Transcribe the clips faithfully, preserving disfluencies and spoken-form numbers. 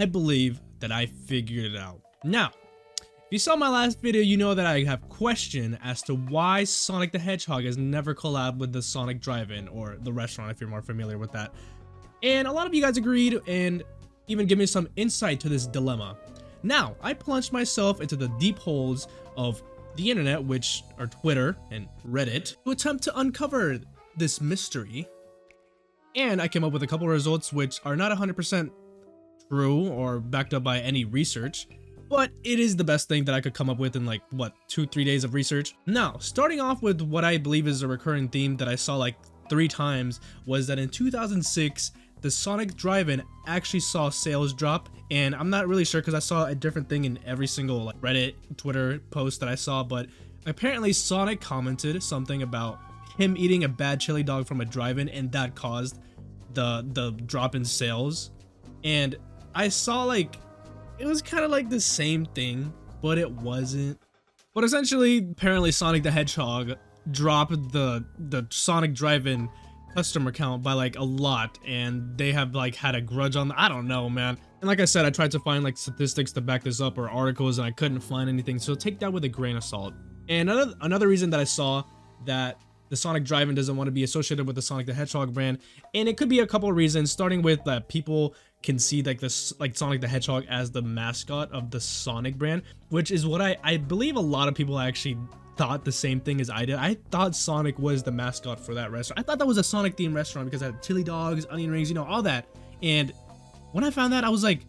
I believe that I figured it out. Now, if you saw my last video, you know that I have question as to why Sonic the Hedgehog has never collabed with the Sonic Drive-In, or the restaurant if you're more familiar with that. And a lot of you guys agreed and even gave me some insight to this dilemma. Now, I plunged myself into the deep holes of the internet, which are Twitter and Reddit, to attempt to uncover this mystery. And I came up with a couple of results which are not one hundred percent true or backed up by any research. But it is the best thing that I could come up with in like, what, two, three days of research? Now, starting off with what I believe is a recurring theme that I saw like three times was that in two thousand six, the Sonic Drive-In actually saw sales drop. And I'm not really sure because I saw a different thing in every single like Reddit, Twitter post that I saw, but apparently Sonic commented something about him eating a bad chili dog from a drive-in and that caused the, the drop in sales. And I saw like, it was kind of like the same thing, but it wasn't. But essentially, apparently Sonic the Hedgehog dropped the the Sonic Drive-In customer count by like a lot, and they have like had a grudge on the, I don't know, man. And like I said, I tried to find like statistics to back this up or articles, and I couldn't find anything, so take that with a grain of salt. And another, another reason that I saw that the Sonic Drive-In doesn't want to be associated with the Sonic the Hedgehog brand, and it could be a couple of reasons, starting with that uh, people can see like this, like Sonic the Hedgehog as the mascot of the Sonic brand, which is what I, I believe a lot of people actually thought the same thing as I did. I thought Sonic was the mascot for that restaurant. I thought that was a Sonic themed restaurant because it had chili dogs, onion rings, you know, all that. And when I found that, I was like,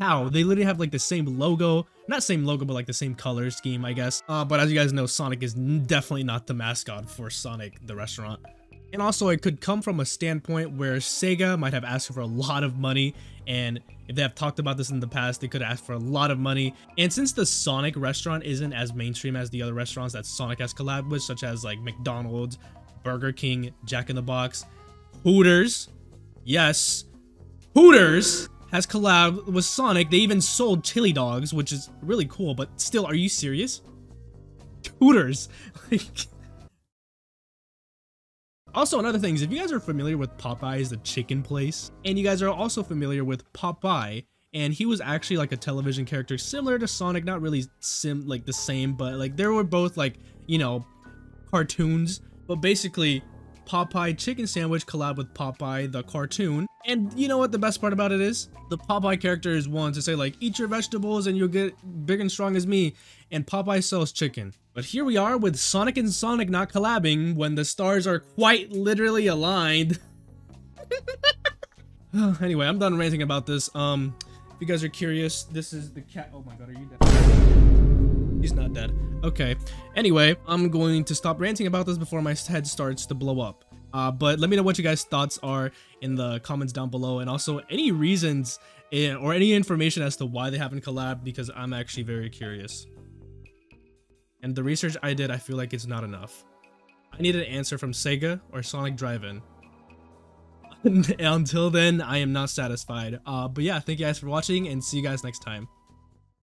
how? They literally have like the same logo, not same logo, but like the same color scheme, I guess. Uh, but as you guys know, Sonic is definitely not the mascot for Sonic the restaurant. And also, it could come from a standpoint where Sega might have asked for a lot of money, and if they have talked about this in the past, they could ask for a lot of money. And since the Sonic restaurant isn't as mainstream as the other restaurants that Sonic has collabed with, such as like McDonald's, Burger King, Jack in the Box, Hooters, yes, Hooters has collabed with Sonic. They even sold chili dogs, which is really cool, but still, are you serious? Hooters, like... Also, another thing is, if you guys are familiar with Popeye's, the chicken place, and you guys are also familiar with Popeye, and he was actually like a television character similar to Sonic, not really sim like the same, but like they were both like, you know, cartoons. But basically, Popeye chicken sandwich collabed with Popeye the cartoon. And you know what the best part about it is? The Popeye character is one to say like, eat your vegetables and you'll get big and strong as me, and Popeye sells chicken. But here we are with Sonic and Sonic not collabing when the stars are quite literally aligned. Anyway, I'm done ranting about this. Um, if you guys are curious, this is the cat. Oh my god, are you dead? He's not dead. Okay. Anyway, I'm going to stop ranting about this before my head starts to blow up. Uh, but let me know what you guys' thoughts are in the comments down below, and also any reasons in, or any information as to why they haven't collabed, because I'm actually very curious. And the research I did, I feel like it's not enough. I need an answer from Sega or Sonic Drive-In. Until then, I am not satisfied. Uh, but yeah, thank you guys for watching, and see you guys next time.